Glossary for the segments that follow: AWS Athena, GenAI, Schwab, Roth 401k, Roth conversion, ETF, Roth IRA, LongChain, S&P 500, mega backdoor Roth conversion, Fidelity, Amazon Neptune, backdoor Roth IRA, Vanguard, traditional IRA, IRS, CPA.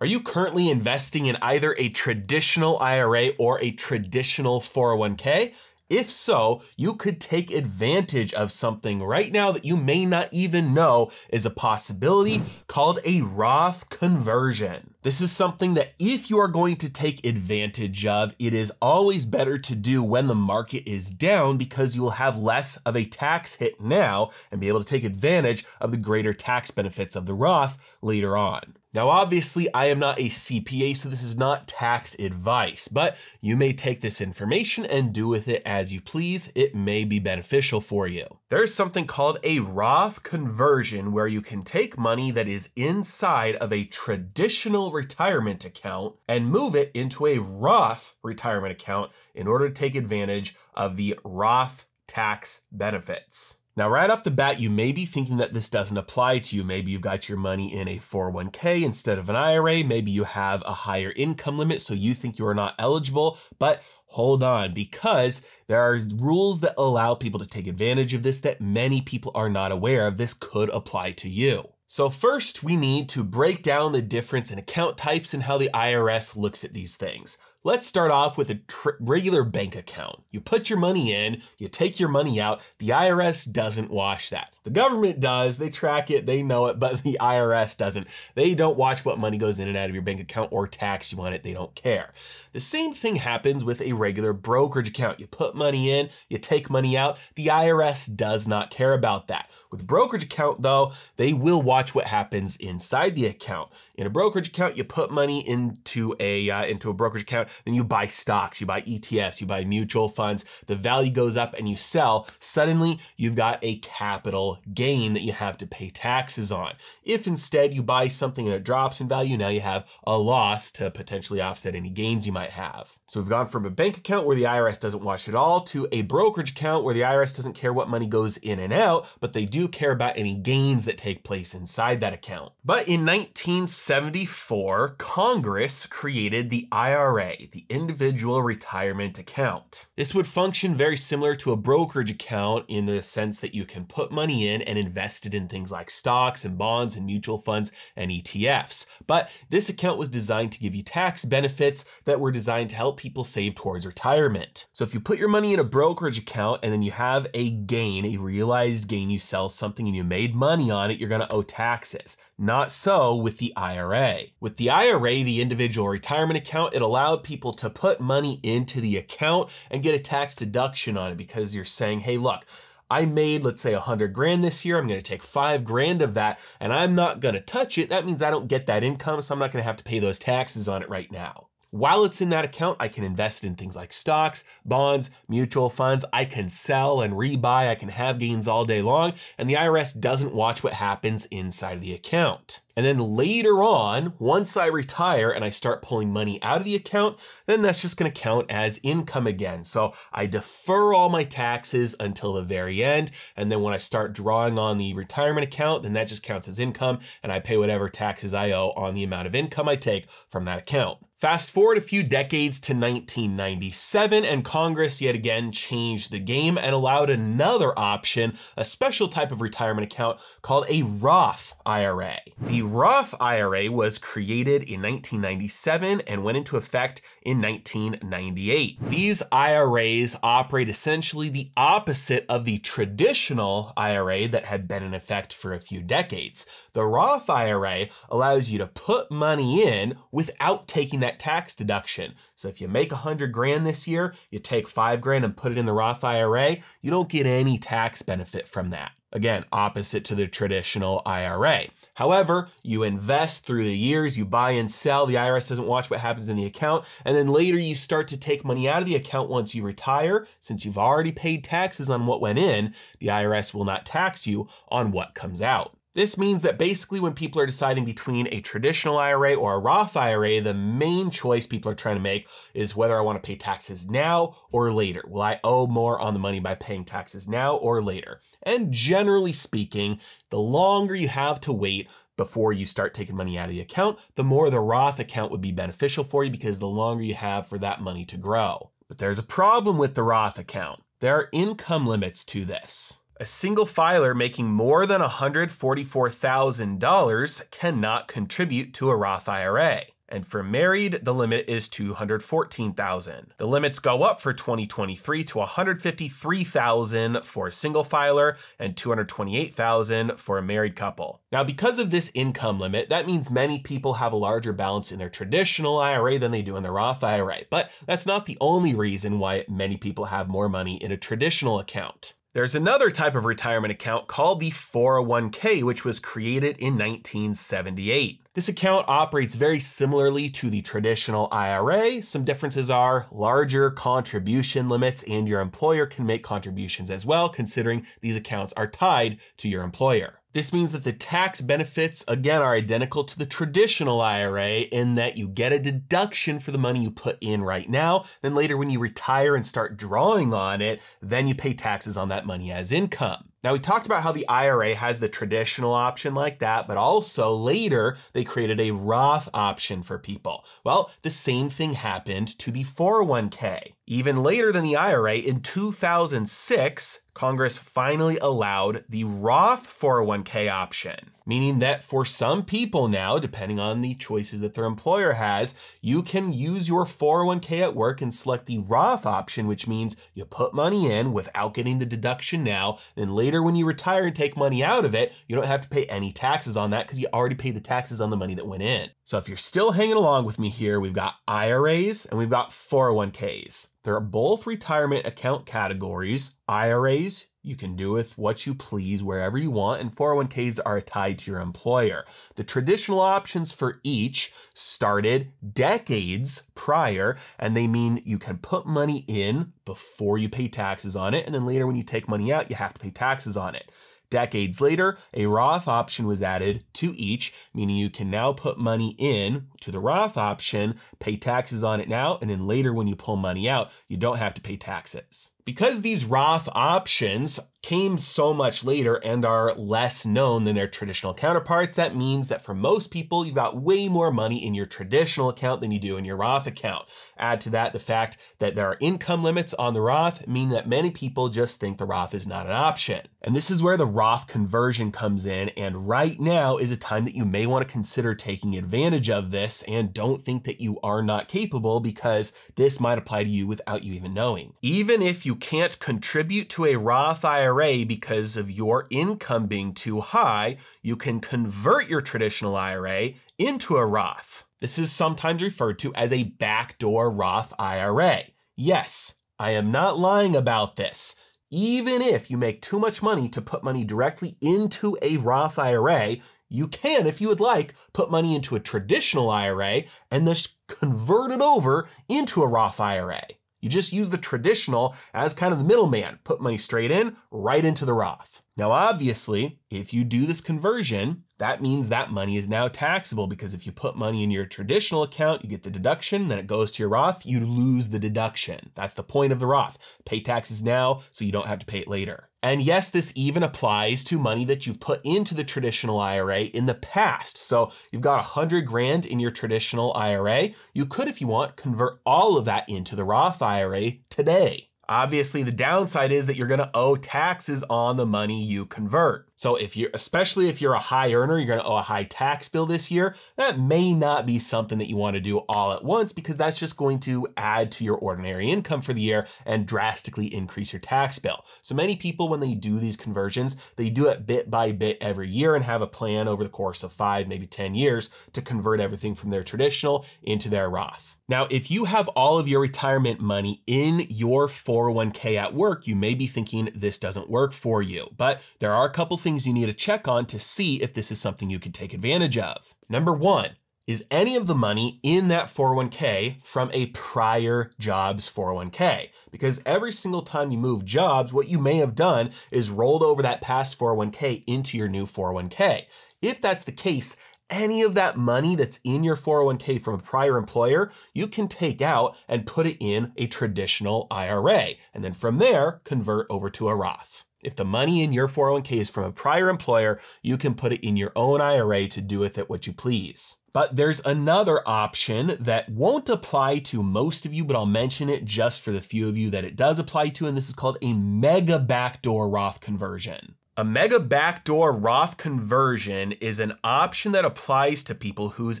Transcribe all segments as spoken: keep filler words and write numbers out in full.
Are you currently investing in either a traditional I R A or a traditional four oh one k? If so, you could take advantage of something right now that you may not even know is a possibility called a Roth conversion. This is something that if you are going to take advantage of, it is always better to do when the market is down because you will have less of a tax hit now and be able to take advantage of the greater tax benefits of the Roth later on. Now, obviously, I am not a C P A, so this is not tax advice, but you may take this information and do with it as you please. It may be beneficial for you. There's something called a Roth conversion where you can take money that is inside of a traditional retirement account and move it into a Roth retirement account in order to take advantage of the Roth tax benefits. Now, right off the bat, you may be thinking that this doesn't apply to you. Maybe you've got your money in a four oh one k instead of an I R A. Maybe you have a higher income limit, so you think you are not eligible, but hold on, because there are rules that allow people to take advantage of this that many people are not aware of. This could apply to you. So first, we need to break down the difference in account types and how the I R S looks at these things. Let's start off with a regular bank account. You put your money in, you take your money out. The I R S doesn't watch that. The government does, they track it, they know it, but the I R S doesn't. They don't watch what money goes in and out of your bank account or tax you on it, they don't care. The same thing happens with a regular brokerage account. You put money in, you take money out, the I R S does not care about that. With a brokerage account though, they will watch what happens inside the account. In a brokerage account, you put money into a, uh, into a brokerage account, then you buy stocks, you buy E T Fs, you buy mutual funds, the value goes up and you sell. Suddenly you've got a capital gain that you have to pay taxes on. If instead you buy something and it drops in value, now you have a loss to potentially offset any gains you might have. So we've gone from a bank account where the I R S doesn't watch it all to a brokerage account where the I R S doesn't care what money goes in and out, but they do care about any gains that take place inside that account. But in nineteen seventy-four, Congress created the I R A, the Individual Retirement Account. This would function very similar to a brokerage account in the sense that you can put money in In and invested in things like stocks and bonds and mutual funds and E T Fs. But this account was designed to give you tax benefits that were designed to help people save towards retirement. So if you put your money in a brokerage account and then you have a gain, a realized gain, you sell something and you made money on it, you're going to owe taxes. Not so with the I R A. With the I R A, the Individual Retirement Account, it allowed people to put money into the account and get a tax deduction on it because you're saying, hey, look, I made, let's say, a hundred grand this year. I'm going to take five grand of that and I'm not going to touch it. That means I don't get that income. So I'm not going to have to pay those taxes on it right now. While it's in that account, I can invest in things like stocks, bonds, mutual funds. I can sell and rebuy. I can have gains all day long. And the I R S doesn't watch what happens inside of the account. And then later on, once I retire and I start pulling money out of the account, then that's just going to count as income again. So I defer all my taxes until the very end. And then when I start drawing on the retirement account, then that just counts as income. And I pay whatever taxes I owe on the amount of income I take from that account. Fast forward a few decades to nineteen ninety-seven, and Congress yet again changed the game and allowed another option, a special type of retirement account called a Roth I R A. The Roth I R A was created in nineteen ninety-seven and went into effect in nineteen ninety-eight. These I R As operate essentially the opposite of the traditional I R A that had been in effect for a few decades. The Roth I R A allows you to put money in without taking that tax deduction. So if you make a hundred grand this year, you take five grand and put it in the Roth I R A, you don't get any tax benefit from that. Again, opposite to the traditional I R A. However, you invest through the years, you buy and sell, the I R S doesn't watch what happens in the account, and then later you start to take money out of the account once you retire. Since you've already paid taxes on what went in, the I R S will not tax you on what comes out. This means that basically when people are deciding between a traditional I R A or a Roth I R A, the main choice people are trying to make is whether I want to pay taxes now or later. Will I owe more on the money by paying taxes now or later? And generally speaking, the longer you have to wait before you start taking money out of the account, the more the Roth account would be beneficial for you because the longer you have for that money to grow. But there's a problem with the Roth account. There are income limits to this. A single filer making more than one hundred forty-four thousand dollars cannot contribute to a Roth I R A. And for married, the limit is two hundred fourteen thousand dollars. The limits go up for twenty twenty-three to one hundred fifty-three thousand dollars for a single filer and two hundred twenty-eight thousand dollars for a married couple. Now, because of this income limit, that means many people have a larger balance in their traditional I R A than they do in their Roth I R A. But that's not the only reason why many people have more money in a traditional account. There's another type of retirement account called the four oh one K, which was created in nineteen seventy-eight. This account operates very similarly to the traditional I R A. Some differences are larger contribution limits, and your employer can make contributions as well, considering these accounts are tied to your employer. This means that the tax benefits, again, are identical to the traditional I R A in that you get a deduction for the money you put in right now. Then later when you retire and start drawing on it, then you pay taxes on that money as income. Now, we talked about how the I R A has the traditional option like that, but also later they created a Roth option for people. Well, the same thing happened to the four oh one K. Even later than the I R A, in two thousand six, Congress finally allowed the Roth four oh one K option, meaning that for some people now, depending on the choices that their employer has, you can use your four oh one K at work and select the Roth option, which means you put money in without getting the deduction now. Then later when you retire and take money out of it, you don't have to pay any taxes on that because you already paid the taxes on the money that went in. So if you're still hanging along with me here, we've got I R As and we've got four oh one Ks. They're both retirement account categories. I R As, you can do with what you please, wherever you want, and four oh one Ks are tied to your employer. The traditional options for each started decades prior, and they mean you can put money in before you pay taxes on it, and then later when you take money out, you have to pay taxes on it. Decades later, a Roth option was added to each, meaning you can now put money in to the Roth option, pay taxes on it now, and then later when you pull money out, you don't have to pay taxes. Because these Roth options came so much later and are less known than their traditional counterparts, that means that for most people, you've got way more money in your traditional account than you do in your Roth account. Add to that the fact that there are income limits on the Roth, mean that many people just think the Roth is not an option. And this is where the Roth conversion comes in, and right now is a time that you may want to consider taking advantage of this, and don't think that you are not capable, because this might apply to you without you even knowing. Even if you can't contribute to a Roth I R A because of your income being too high, you can convert your traditional I R A into a Roth. This is sometimes referred to as a backdoor Roth I R A. Yes, I am not lying about this. Even if you make too much money to put money directly into a Roth I R A, you can, if you would like, put money into a traditional I R A and then convert it over into a Roth I R A. You just use the traditional as kind of the middleman, put money straight in, right into the Roth. Now, obviously, if you do this conversion, that means that money is now taxable, because if you put money in your traditional account, you get the deduction, then it goes to your Roth, you lose the deduction. That's the point of the Roth. Pay taxes now so you don't have to pay it later. And yes, this even applies to money that you've put into the traditional I R A in the past. So you've got a hundred grand in your traditional I R A. You could, if you want, convert all of that into the Roth I R A today. Obviously, the downside is that you're going to owe taxes on the money you convert. So if you're, especially if you're a high earner, you're going to owe a high tax bill this year. That may not be something that you want to do all at once, because that's just going to add to your ordinary income for the year and drastically increase your tax bill. So many people, when they do these conversions, they do it bit by bit every year and have a plan over the course of five, maybe ten years to convert everything from their traditional into their Roth. Now, if you have all of your retirement money in your four oh one K at work, you may be thinking this doesn't work for you, but there are a couple things you need to check on to see if this is something you can take advantage of. Number one, is any of the money in that four oh one K from a prior job's four oh one K? Because every single time you move jobs, what you may have done is rolled over that past four oh one K into your new four oh one K. If that's the case, any of that money that's in your four oh one K from a prior employer, you can take out and put it in a traditional I R A. And then from there, convert over to a Roth. If the money in your four oh one K is from a prior employer, you can put it in your own I R A to do with it what you please. But there's another option that won't apply to most of you, but I'll mention it just for the few of you that it does apply to, and this is called a mega backdoor Roth conversion. A mega backdoor Roth conversion is an option that applies to people whose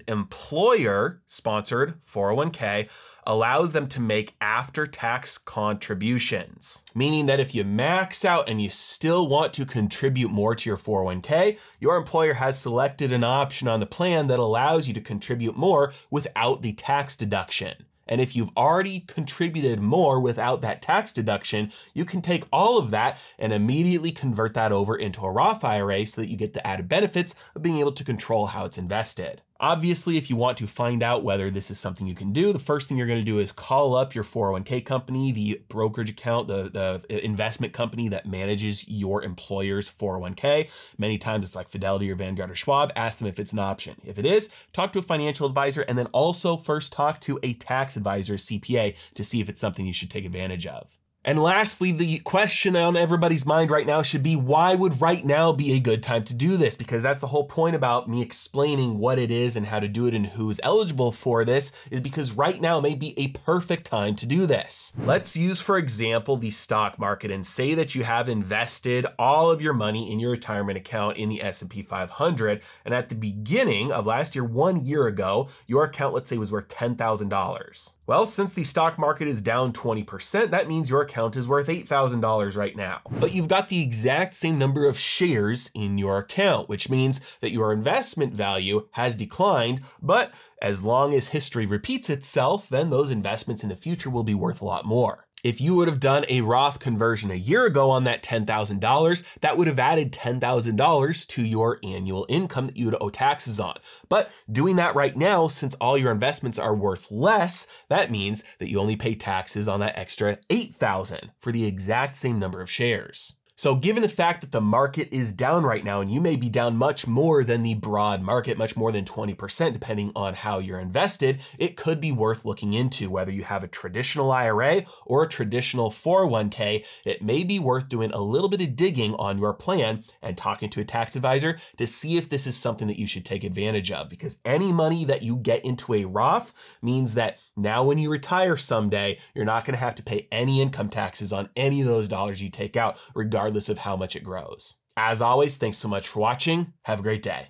employer-sponsored four oh one k allows them to make after-tax contributions. Meaning that if you max out and you still want to contribute more to your four oh one k, your employer has selected an option on the plan that allows you to contribute more without the tax deduction. And if you've already contributed more without that tax deduction, you can take all of that and immediately convert that over into a Roth I R A so that you get the added benefits of being able to control how it's invested. Obviously, if you want to find out whether this is something you can do, the first thing you're going to do is call up your four oh one k company, the brokerage account, the, the investment company that manages your employer's four oh one k. Many times it's like Fidelity or Vanguard or Schwab. Ask them if it's an option. If it is, talk to a financial advisor, and then also first talk to a tax advisor, C P A, to see if it's something you should take advantage of. And lastly, the question on everybody's mind right now should be, why would right now be a good time to do this? Because that's the whole point about me explaining what it is and how to do it and who's eligible for this, is because right now may be a perfect time to do this. Let's use, for example, the stock market and say that you have invested all of your money in your retirement account in the S and P five hundred. And at the beginning of last year, one year ago, your account, let's say, was worth ten thousand dollars. Well, since the stock market is down twenty percent, that means your account is worth eight thousand dollars right now. But you've got the exact same number of shares in your account, which means that your investment value has declined, but as long as history repeats itself, then those investments in the future will be worth a lot more. If you would have done a Roth conversion a year ago on that ten thousand dollars, that would have added ten thousand dollars to your annual income that you would owe taxes on. But doing that right now, since all your investments are worth less, that means that you only pay taxes on that extra eight thousand dollars for the exact same number of shares. So given the fact that the market is down right now, and you may be down much more than the broad market, much more than twenty percent, depending on how you're invested, it could be worth looking into whether you have a traditional I R A or a traditional four oh one k. It may be worth doing a little bit of digging on your plan and talking to a tax advisor to see if this is something that you should take advantage of, because any money that you get into a Roth means that now when you retire someday, you're not going to have to pay any income taxes on any of those dollars you take out, regardless regardless of how much it grows. As always, thanks so much for watching. Have a great day.